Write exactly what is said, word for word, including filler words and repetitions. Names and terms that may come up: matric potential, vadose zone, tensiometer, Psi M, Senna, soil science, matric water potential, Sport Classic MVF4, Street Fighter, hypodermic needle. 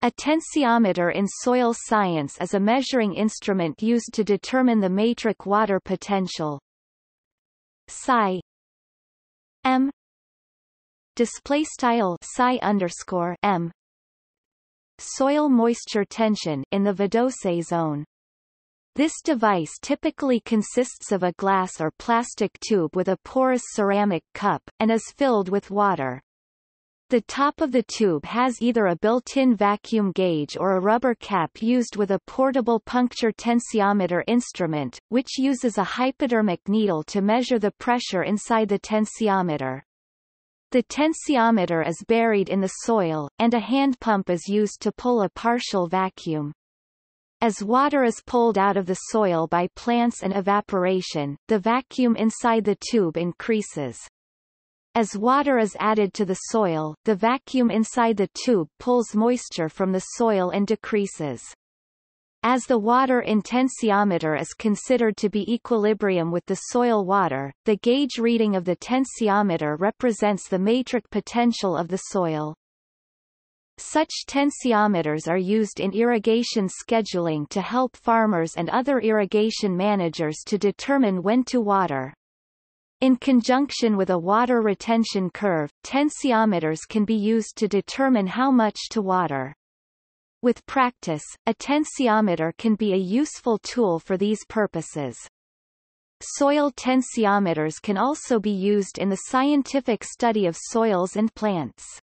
A tensiometer in soil science is a measuring instrument used to determine the matric water potential. Psi M display style psi underscore M soil moisture tension in the vadose zone. This device typically consists of a glass or plastic tube with a porous ceramic cup, and is filled with water. The top of the tube has either a built-in vacuum gauge or a rubber cap used with a portable puncture tensiometer instrument, which uses a hypodermic needle to measure the pressure inside the tensiometer. The tensiometer is buried in the soil, and a hand pump is used to pull a partial vacuum. As water is pulled out of the soil by plants and evaporation, the vacuum inside the tube increases. As water is added to the soil, the vacuum inside the tube pulls moisture from the soil and decreases. As the water in tensiometer is considered to be equilibrium with the soil water, the gauge reading of the tensiometer represents the matric potential of the soil. Such tensiometers are used in irrigation scheduling to help farmers and other irrigation managers to determine when to water. In conjunction with a water retention curve, tensiometers can be used to determine how much to water. With practice, a tensiometer can be a useful tool for these purposes. Soil tensiometers can also be used in the scientific study of soils and plants.